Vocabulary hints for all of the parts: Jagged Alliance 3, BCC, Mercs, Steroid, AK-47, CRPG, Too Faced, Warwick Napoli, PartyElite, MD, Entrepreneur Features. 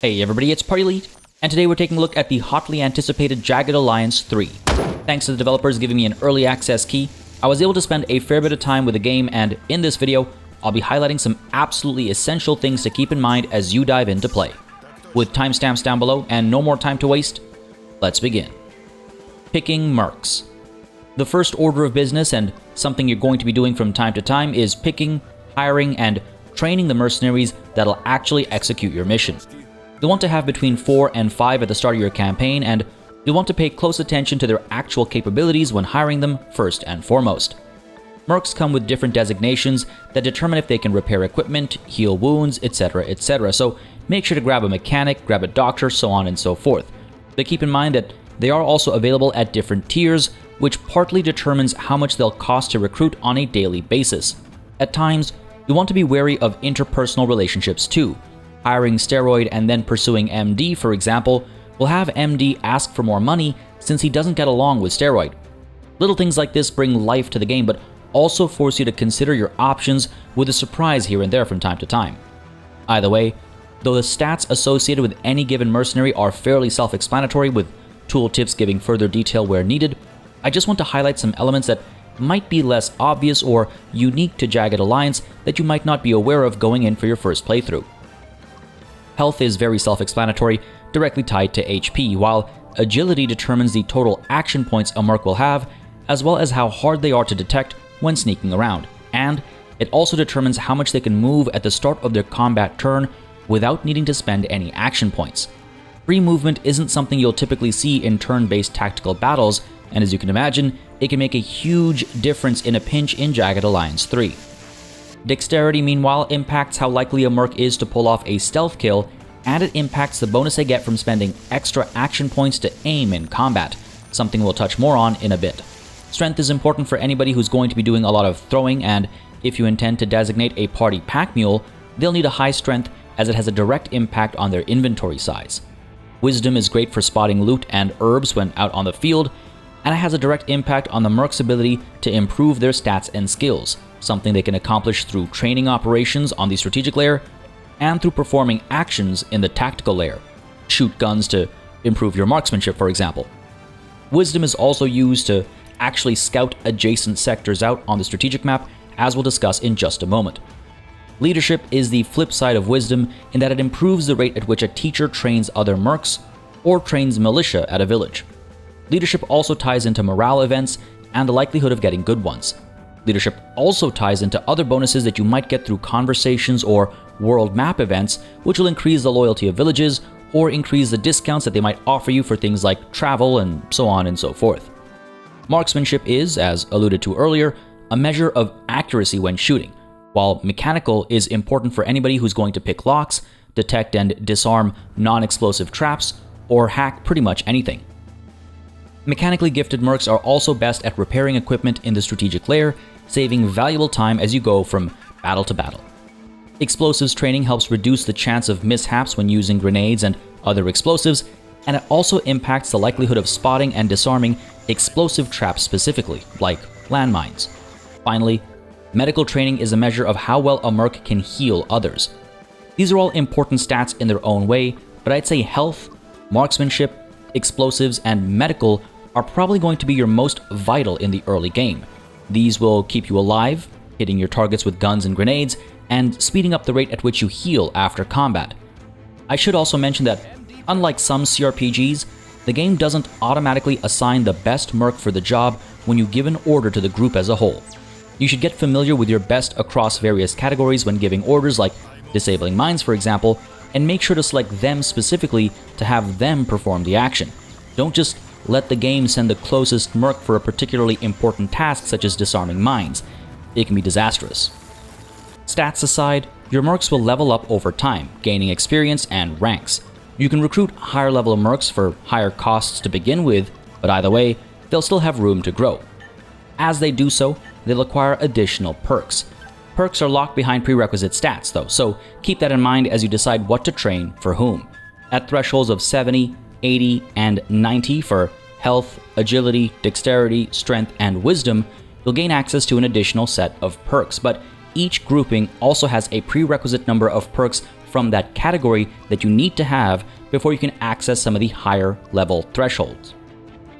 Hey everybody, it's PartyElite, and today we're taking a look at the hotly anticipated Jagged Alliance 3. Thanks to the developers giving me an early access key, I was able to spend a fair bit of time with the game, and in this video, I'll be highlighting some absolutely essential things to keep in mind as you dive into play. With timestamps down below and no more time to waste, let's begin. Picking mercs. The first order of business, and something you're going to be doing from time to time, is picking, hiring, and training the mercenaries that'll actually execute your mission. You'll want to have between 4 and 5 at the start of your campaign, and you'll want to pay close attention to their actual capabilities when hiring them first and foremost. Mercs come with different designations that determine if they can repair equipment, heal wounds, etc., etc., so make sure to grab a mechanic, grab a doctor, so on and so forth. But keep in mind that they are also available at different tiers, which partly determines how much they'll cost to recruit on a daily basis. At times, you'll want to be wary of interpersonal relationships too. Hiring Steroid and then pursuing MD, for example, will have MD ask for more money since he doesn't get along with Steroid. Little things like this bring life to the game, but also force you to consider your options with a surprise here and there from time to time. Either way, though the stats associated with any given mercenary are fairly self-explanatory, with tooltips giving further detail where needed, I just want to highlight some elements that might be less obvious or unique to Jagged Alliance that you might not be aware of going in for your first playthrough. Health is very self-explanatory, directly tied to HP, while agility determines the total action points a merc will have, as well as how hard they are to detect when sneaking around, and it also determines how much they can move at the start of their combat turn without needing to spend any action points. Free movement isn't something you'll typically see in turn-based tactical battles, and as you can imagine, it can make a huge difference in a pinch in Jagged Alliance 3. Dexterity, meanwhile, impacts how likely a merc is to pull off a stealth kill, and it impacts the bonus they get from spending extra action points to aim in combat, something we'll touch more on in a bit. Strength is important for anybody who's going to be doing a lot of throwing, and if you intend to designate a party pack mule, they'll need a high strength as it has a direct impact on their inventory size. Wisdom is great for spotting loot and herbs when out on the field, and it has a direct impact on the merc's ability to improve their stats and skills, something they can accomplish through training operations on the strategic layer and through performing actions in the tactical layer. Shoot guns to improve your marksmanship, for example. Wisdom is also used to actually scout adjacent sectors out on the strategic map, as we'll discuss in just a moment. Leadership is the flip side of wisdom in that it improves the rate at which a teacher trains other mercs or trains militia at a village. Leadership also ties into morale events and the likelihood of getting good ones. Leadership also ties into other bonuses that you might get through conversations or world map events, which will increase the loyalty of villages or increase the discounts that they might offer you for things like travel and so on and so forth. Marksmanship is, as alluded to earlier, a measure of accuracy when shooting, while mechanical is important for anybody who's going to pick locks, detect and disarm non-explosive traps, or hack pretty much anything. Mechanically gifted mercs are also best at repairing equipment in the strategic layer, saving valuable time as you go from battle to battle. Explosives training helps reduce the chance of mishaps when using grenades and other explosives, and it also impacts the likelihood of spotting and disarming explosive traps specifically, like landmines. Finally, medical training is a measure of how well a merc can heal others. These are all important stats in their own way, but I'd say health, marksmanship, explosives, and medical are probably going to be your most vital in the early game. These will keep you alive, hitting your targets with guns and grenades, and speeding up the rate at which you heal after combat. I should also mention that, unlike some CRPGs, the game doesn't automatically assign the best merc for the job when you give an order to the group as a whole. You should get familiar with your best across various categories when giving orders, like disabling mines, for example, and make sure to select them specifically to have them perform the action. Don't just let the game send the closest merc for a particularly important task such as disarming mines. It can be disastrous. Stats aside, your mercs will level up over time, gaining experience and ranks. You can recruit higher level mercs for higher costs to begin with, but either way, they'll still have room to grow. As they do so, they'll acquire additional perks. Perks are locked behind prerequisite stats though, so keep that in mind as you decide what to train for whom. At thresholds of 70, 80, and 90 for health, agility, dexterity, strength, and wisdom, you'll gain access to an additional set of perks, but each grouping also has a prerequisite number of perks from that category that you need to have before you can access some of the higher level thresholds.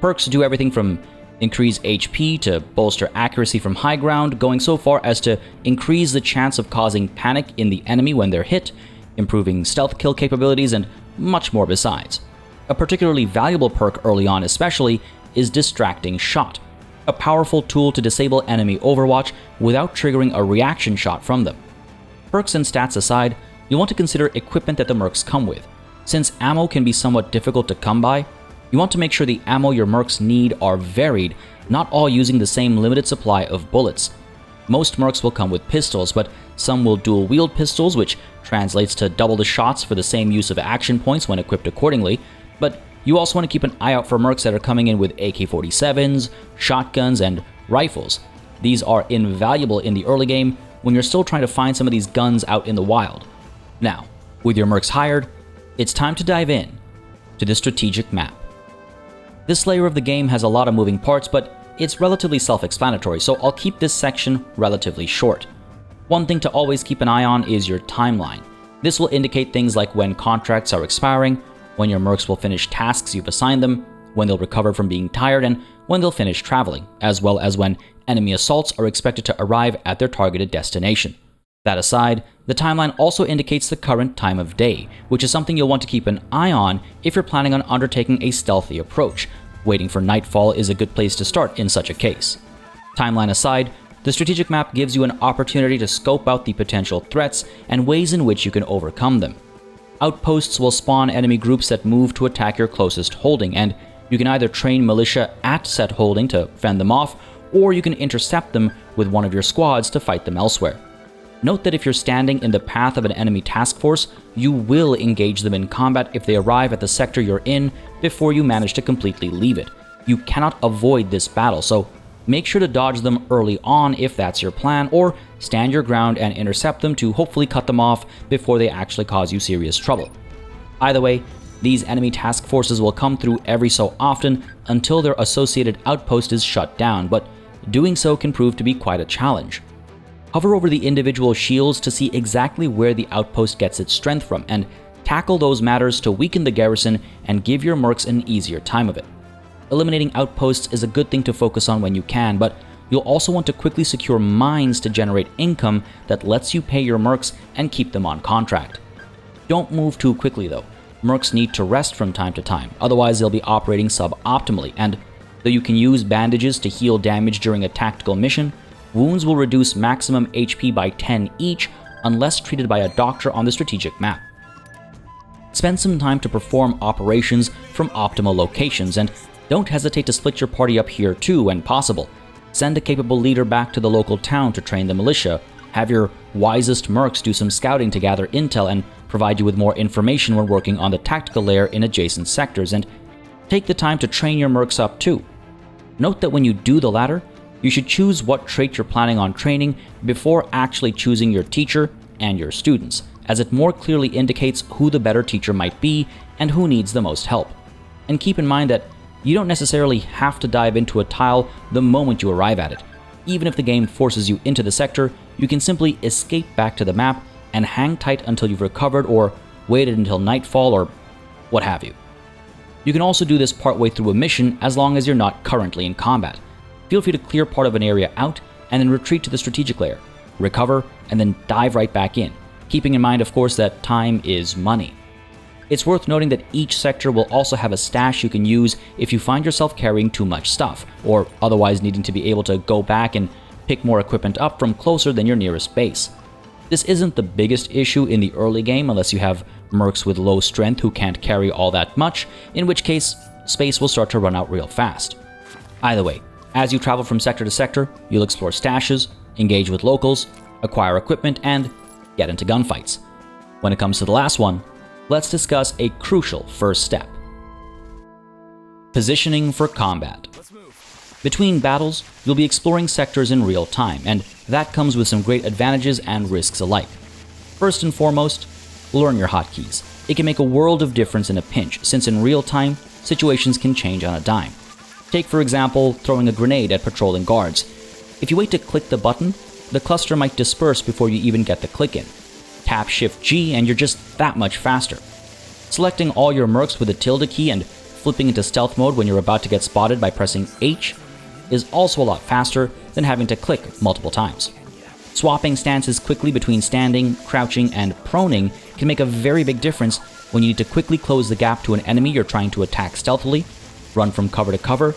Perks do everything from increase HP to bolster accuracy from high ground, going so far as to increase the chance of causing panic in the enemy when they're hit, improving stealth kill capabilities, and much more besides. A particularly valuable perk early on especially is Distracting Shot, a powerful tool to disable enemy overwatch without triggering a reaction shot from them. Perks and stats aside, you want to consider equipment that the mercs come with. Since ammo can be somewhat difficult to come by, you want to make sure the ammo your mercs need are varied, not all using the same limited supply of bullets. Most mercs will come with pistols, but some will dual wield pistols, which translates to double the shots for the same use of action points when equipped accordingly, but you also want to keep an eye out for mercs that are coming in with AK-47s, shotguns, and rifles. These are invaluable in the early game when you're still trying to find some of these guns out in the wild. Now, with your mercs hired, it's time to dive in to the strategic map. This layer of the game has a lot of moving parts, but it's relatively self-explanatory, so I'll keep this section relatively short. One thing to always keep an eye on is your timeline. This will indicate things like when contracts are expiring, when your mercs will finish tasks you've assigned them, when they'll recover from being tired, and when they'll finish traveling, as well as when enemy assaults are expected to arrive at their targeted destination. That aside, the timeline also indicates the current time of day, which is something you'll want to keep an eye on if you're planning on undertaking a stealthy approach. Waiting for nightfall is a good place to start in such a case. Timeline aside, the strategic map gives you an opportunity to scope out the potential threats and ways in which you can overcome them. Outposts will spawn enemy groups that move to attack your closest holding, and you can either train militia at set holding to fend them off, or you can intercept them with one of your squads to fight them elsewhere. Note that if you're standing in the path of an enemy task force, you will engage them in combat if they arrive at the sector you're in before you manage to completely leave it. You cannot avoid this battle, so make sure to dodge them early on if that's your plan, or stand your ground and intercept them to hopefully cut them off before they actually cause you serious trouble. Either way, these enemy task forces will come through every so often until their associated outpost is shut down, but doing so can prove to be quite a challenge. Hover over the individual shields to see exactly where the outpost gets its strength from, and tackle those matters to weaken the garrison and give your mercs an easier time of it. Eliminating outposts is a good thing to focus on when you can, but you'll also want to quickly secure mines to generate income that lets you pay your mercs and keep them on contract. Don't move too quickly though. Mercs need to rest from time to time, otherwise they'll be operating sub-optimally, and though you can use bandages to heal damage during a tactical mission, wounds will reduce maximum HP by 10 each unless treated by a doctor on the strategic map. Spend some time to perform operations from optimal locations, and don't hesitate to split your party up here too when possible. Send a capable leader back to the local town to train the militia, have your wisest mercs do some scouting to gather intel and provide you with more information when working on the tactical layer in adjacent sectors, and take the time to train your mercs up too. Note that when you do the latter, you should choose what trait you're planning on training before actually choosing your teacher and your students, as it more clearly indicates who the better teacher might be and who needs the most help. And keep in mind that you don't necessarily have to dive into a tile the moment you arrive at it. Even if the game forces you into the sector, you can simply escape back to the map and hang tight until you've recovered or waited until nightfall or what have you. You can also do this partway through a mission as long as you're not currently in combat. Feel free to clear part of an area out and then retreat to the strategic layer, recover, and then dive right back in, keeping in mind of course that time is money. It's worth noting that each sector will also have a stash you can use if you find yourself carrying too much stuff, or otherwise needing to be able to go back and pick more equipment up from closer than your nearest base. This isn't the biggest issue in the early game unless you have mercs with low strength who can't carry all that much, in which case space will start to run out real fast. Either way, as you travel from sector to sector, you'll explore stashes, engage with locals, acquire equipment, and get into gunfights. When it comes to the last one, let's discuss a crucial first step. Positioning for combat. Between battles, you'll be exploring sectors in real time, and that comes with some great advantages and risks alike. First and foremost, learn your hotkeys. It can make a world of difference in a pinch, since in real time, situations can change on a dime. Take for example, throwing a grenade at patrolling guards. If you wait to click the button, the cluster might disperse before you even get the click in. tap Shift G and you're just that much faster. Selecting all your mercs with the tilde key and flipping into stealth mode when you're about to get spotted by pressing H is also a lot faster than having to click multiple times. Swapping stances quickly between standing, crouching, and proning can make a very big difference when you need to quickly close the gap to an enemy you're trying to attack stealthily, run from cover to cover,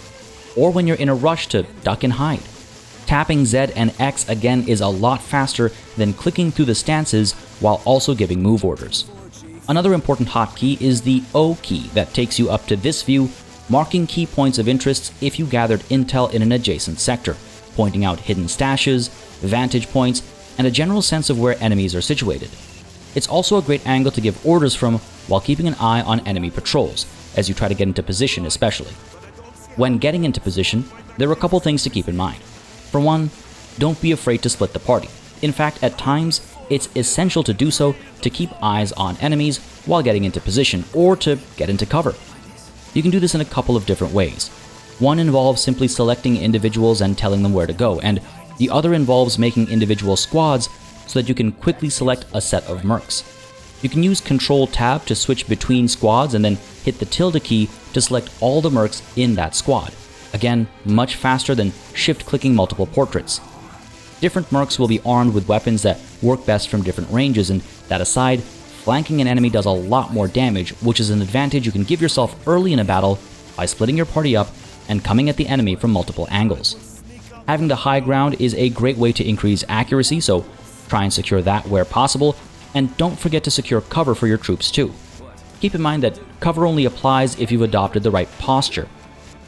or when you're in a rush to duck and hide. Tapping Z and X again is a lot faster than clicking through the stances while also giving move orders. Another important hotkey is the O key that takes you up to this view, marking key points of interest if you gathered intel in an adjacent sector, pointing out hidden stashes, vantage points, and a general sense of where enemies are situated. It's also a great angle to give orders from while keeping an eye on enemy patrols, as you try to get into position especially. When getting into position, there are a couple things to keep in mind. For one, don't be afraid to split the party. In fact, at times, it's essential to do so to keep eyes on enemies while getting into position or to get into cover. You can do this in a couple of different ways. One involves simply selecting individuals and telling them where to go, and the other involves making individual squads so that you can quickly select a set of mercs. You can use Ctrl-Tab to switch between squads and then hit the tilde key to select all the mercs in that squad. Again, much faster than shift-clicking multiple portraits. Different mercs will be armed with weapons that work best from different ranges, and that aside, flanking an enemy does a lot more damage, which is an advantage you can give yourself early in a battle by splitting your party up and coming at the enemy from multiple angles. Having the high ground is a great way to increase accuracy, so try and secure that where possible, and don't forget to secure cover for your troops too. Keep in mind that cover only applies if you've adopted the right posture.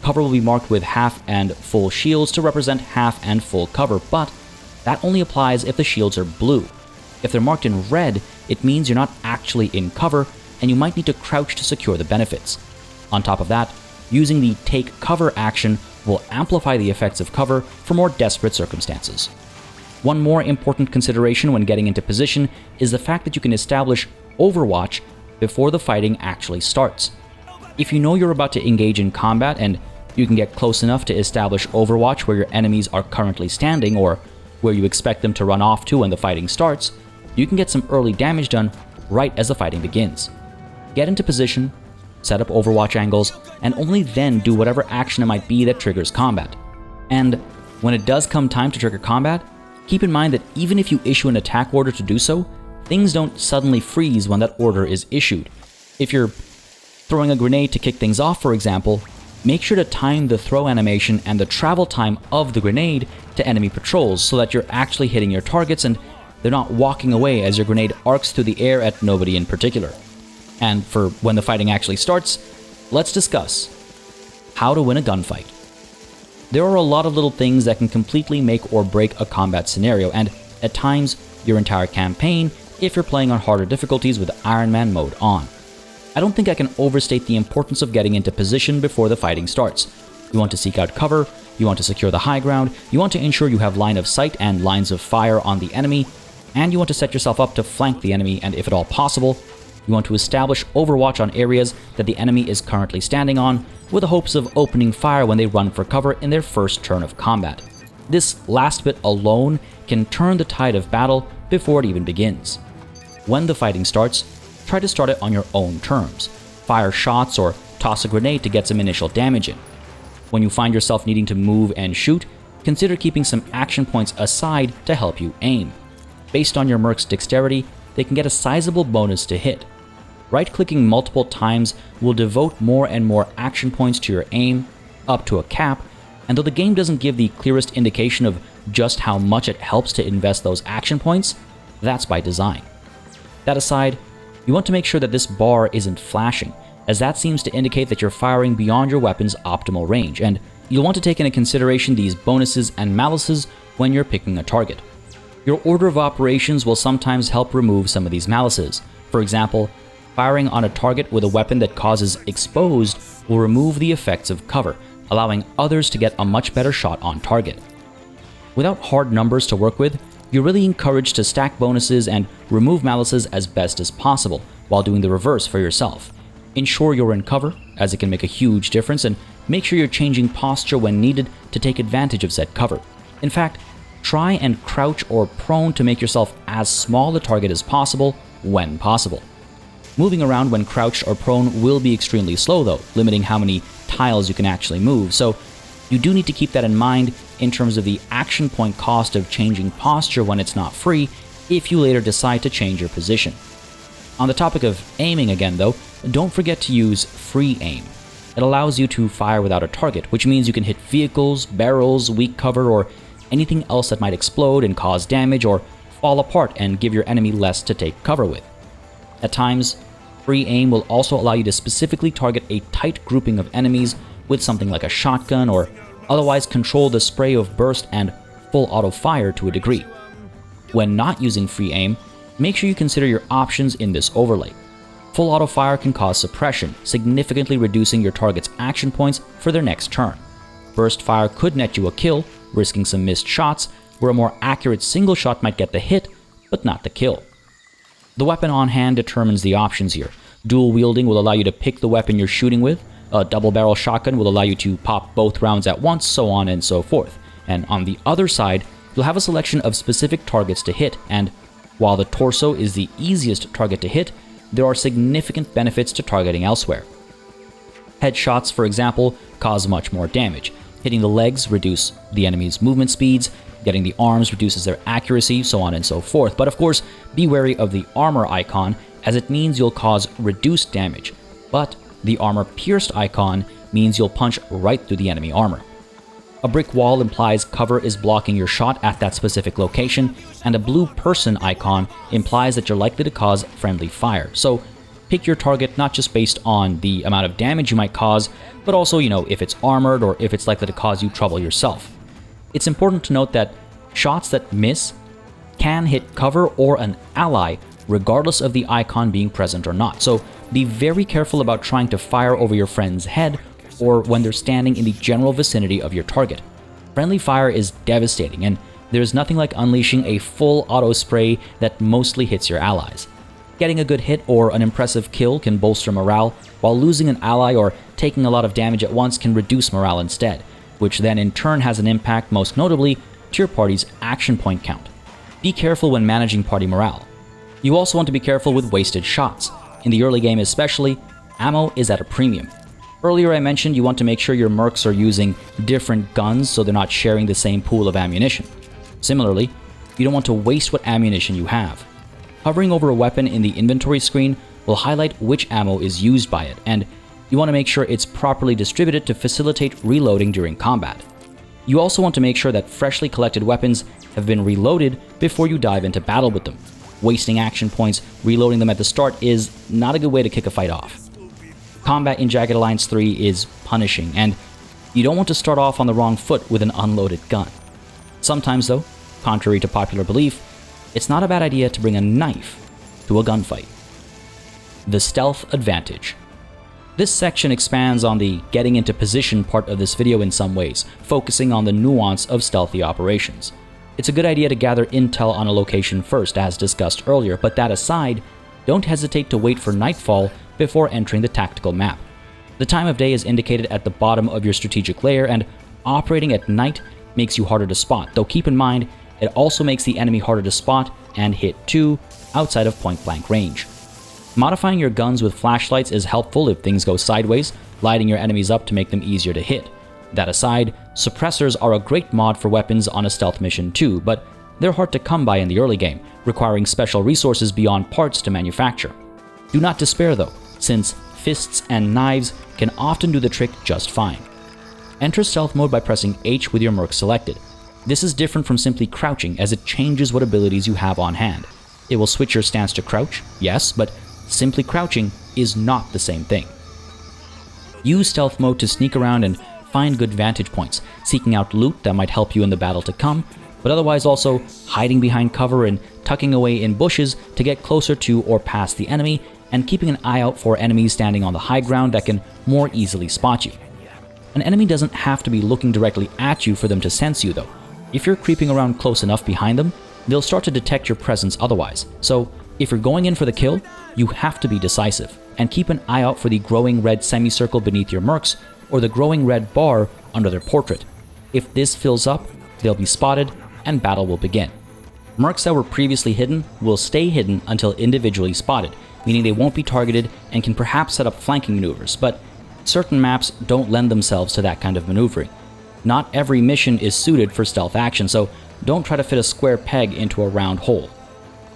Cover will be marked with half and full shields to represent half and full cover, but that only applies if the shields are blue. If they're marked in red, it means you're not actually in cover, and you might need to crouch to secure the benefits. On top of that, using the take cover action will amplify the effects of cover for more desperate circumstances. One more important consideration when getting into position is the fact that you can establish overwatch before the fighting actually starts. If you know you're about to engage in combat and you can get close enough to establish overwatch where your enemies are currently standing or where you expect them to run off to when the fighting starts, you can get some early damage done right as the fighting begins. Get into position, set up overwatch angles, and only then do whatever action it might be that triggers combat. And when it does come time to trigger combat, keep in mind that even if you issue an attack order to do so, things don't suddenly freeze when that order is issued. If you're throwing a grenade to kick things off, for example, make sure to time the throw animation and the travel time of the grenade to enemy patrols so that you're actually hitting your targets and they're not walking away as your grenade arcs through the air at nobody in particular. And for when the fighting actually starts, let's discuss how to win a gunfight. There are a lot of little things that can completely make or break a combat scenario, and at times, your entire campaign if you're playing on harder difficulties with Iron Man mode on. I don't think I can overstate the importance of getting into position before the fighting starts. You want to seek out cover, you want to secure the high ground, you want to ensure you have line of sight and lines of fire on the enemy, and you want to set yourself up to flank the enemy, and if at all possible, you want to establish overwatch on areas that the enemy is currently standing on with the hopes of opening fire when they run for cover in their first turn of combat. This last bit alone can turn the tide of battle before it even begins. When the fighting starts, try to start it on your own terms. Fire shots or toss a grenade to get some initial damage in. When you find yourself needing to move and shoot, consider keeping some action points aside to help you aim. Based on your merc's dexterity, they can get a sizable bonus to hit. Right-clicking multiple times will devote more and more action points to your aim, up to a cap, and though the game doesn't give the clearest indication of just how much it helps to invest those action points, that's by design. That aside, you want to make sure that this bar isn't flashing, as that seems to indicate that you're firing beyond your weapon's optimal range, and you'll want to take into consideration these bonuses and malices when you're picking a target. Your order of operations will sometimes help remove some of these malices. For example, firing on a target with a weapon that causes exposed will remove the effects of cover, allowing others to get a much better shot on target. Without hard numbers to work with, you're really encouraged to stack bonuses and remove malices as best as possible, while doing the reverse for yourself. Ensure you're in cover, as it can make a huge difference, and make sure you're changing posture when needed to take advantage of said cover. In fact, Try and crouch or prone to make yourself as small a target as possible when possible. Moving around when crouched or prone will be extremely slow though, limiting how many tiles you can actually move, so you do need to keep that in mind in terms of the action point cost of changing posture when it's not free, if you later decide to change your position. On the topic of aiming again though, don't forget to use free aim. It allows you to fire without a target, which means you can hit vehicles, barrels, weak cover, or anything else that might explode and cause damage or fall apart and give your enemy less to take cover with. At times, free aim will also allow you to specifically target a tight grouping of enemies with something like a shotgun, or otherwise control the spray of burst and full auto fire to a degree. When not using free aim, make sure you consider your options in this overlay. Full auto fire can cause suppression, significantly reducing your target's action points for their next turn. Burst fire could net you a kill, risking some missed shots, where a more accurate single shot might get the hit, but not the kill. The weapon on hand determines the options here. Dual wielding will allow you to pick the weapon you're shooting with, a double barrel shotgun will allow you to pop both rounds at once, so on and so forth. And on the other side, you'll have a selection of specific targets to hit, and while the torso is the easiest target to hit, there are significant benefits to targeting elsewhere. Headshots, for example, cause much more damage. Hitting the legs reduces the enemy's movement speeds, getting the arms reduces their accuracy, so on and so forth. But of course, be wary of the armor icon, as it means you'll cause reduced damage, but the armor pierced icon means you'll punch right through the enemy armor. A brick wall implies cover is blocking your shot at that specific location, and a blue person icon implies that you're likely to cause friendly fire. So pick your target not just based on the amount of damage you might cause, but also, if it's armored or if it's likely to cause you trouble yourself. It's important to note that shots that miss can hit cover or an ally regardless of the icon being present or not, so be very careful about trying to fire over your friend's head or when they're standing in the general vicinity of your target. Friendly fire is devastating, and there's nothing like unleashing a full auto spray that mostly hits your allies. Getting a good hit or an impressive kill can bolster morale, while losing an ally or taking a lot of damage at once can reduce morale instead, which then in turn has an impact most notably to your party's action point count. Be careful when managing party morale. You also want to be careful with wasted shots. In the early game especially, ammo is at a premium. Earlier I mentioned you want to make sure your mercs are using different guns so they're not sharing the same pool of ammunition. Similarly, you don't want to waste what ammunition you have. Hovering over a weapon in the inventory screen will highlight which ammo is used by it, and you want to make sure it's properly distributed to facilitate reloading during combat. You also want to make sure that freshly collected weapons have been reloaded before you dive into battle with them. Wasting action points reloading them at the start is not a good way to kick a fight off. Combat in Jagged Alliance 3 is punishing, and you don't want to start off on the wrong foot with an unloaded gun. Sometimes though, contrary to popular belief, it's not a bad idea to bring a knife to a gunfight. The stealth advantage. This section expands on the getting into position part of this video in some ways, focusing on the nuance of stealthy operations. It's a good idea to gather intel on a location first, as discussed earlier, but that aside, don't hesitate to wait for nightfall before entering the tactical map. The time of day is indicated at the bottom of your strategic layer, and operating at night makes you harder to spot, though keep in mind it also makes the enemy harder to spot and hit too, outside of point-blank range. Modifying your guns with flashlights is helpful if things go sideways, lighting your enemies up to make them easier to hit. That aside, suppressors are a great mod for weapons on a stealth mission too, but they're hard to come by in the early game, requiring special resources beyond parts to manufacture. Do not despair though, since fists and knives can often do the trick just fine. Enter stealth mode by pressing H with your merc selected. This is different from simply crouching, as it changes what abilities you have on hand. It will switch your stance to crouch, yes, but simply crouching is not the same thing. Use stealth mode to sneak around and find good vantage points, seeking out loot that might help you in the battle to come, but otherwise also hiding behind cover and tucking away in bushes to get closer to or past the enemy, and keeping an eye out for enemies standing on the high ground that can more easily spot you. An enemy doesn't have to be looking directly at you for them to sense you though. If you're creeping around close enough behind them, they'll start to detect your presence otherwise, so if you're going in for the kill, you have to be decisive, and keep an eye out for the growing red semicircle beneath your mercs, or the growing red bar under their portrait. If this fills up, they'll be spotted and battle will begin. Mercs that were previously hidden will stay hidden until individually spotted, meaning they won't be targeted and can perhaps set up flanking maneuvers, but certain maps don't lend themselves to that kind of maneuvering. Not every mission is suited for stealth action, so don't try to fit a square peg into a round hole.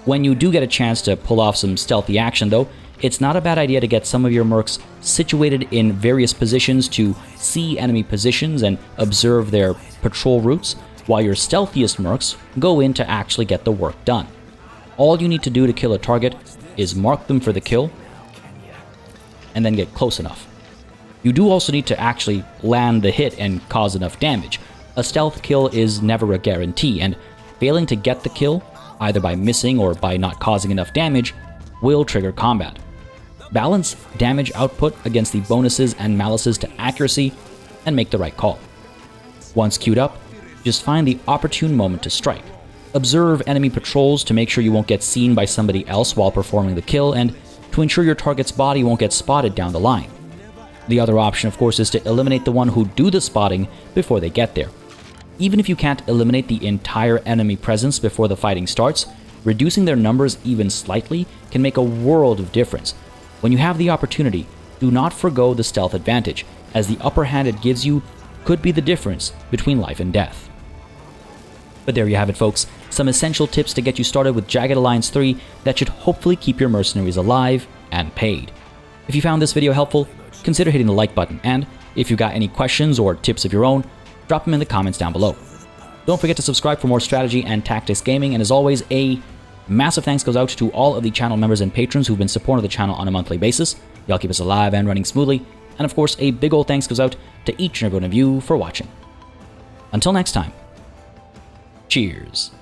When you do get a chance to pull off some stealthy action though, it's not a bad idea to get some of your mercs situated in various positions to see enemy positions and observe their patrol routes, while your stealthiest mercs go in to actually get the work done. All you need to do to kill a target is mark them for the kill, and then get close enough. You do also need to actually land the hit and cause enough damage. A stealth kill is never a guarantee, and failing to get the kill, either by missing or by not causing enough damage, will trigger combat. Balance damage output against the bonuses and malices to accuracy, and make the right call. Once queued up, just find the opportune moment to strike. Observe enemy patrols to make sure you won't get seen by somebody else while performing the kill, and to ensure your target's body won't get spotted down the line. The other option, of course, is to eliminate the one who do the spotting before they get there. Even if you can't eliminate the entire enemy presence before the fighting starts, reducing their numbers even slightly can make a world of difference. When you have the opportunity, do not forgo the stealth advantage, as the upper hand it gives you could be the difference between life and death. But there you have it, folks, some essential tips to get you started with Jagged Alliance 3 that should hopefully keep your mercenaries alive and paid. If you found this video helpful, consider hitting the like button, and if you got any questions or tips of your own, drop them in the comments down below. Don't forget to subscribe for more strategy and tactics gaming, and as always, a massive thanks goes out to all of the channel members and patrons who've been supporting the channel on a monthly basis. Y'all keep us alive and running smoothly. And of course, a big old thanks goes out to each and every one of you for watching. Until next time, cheers.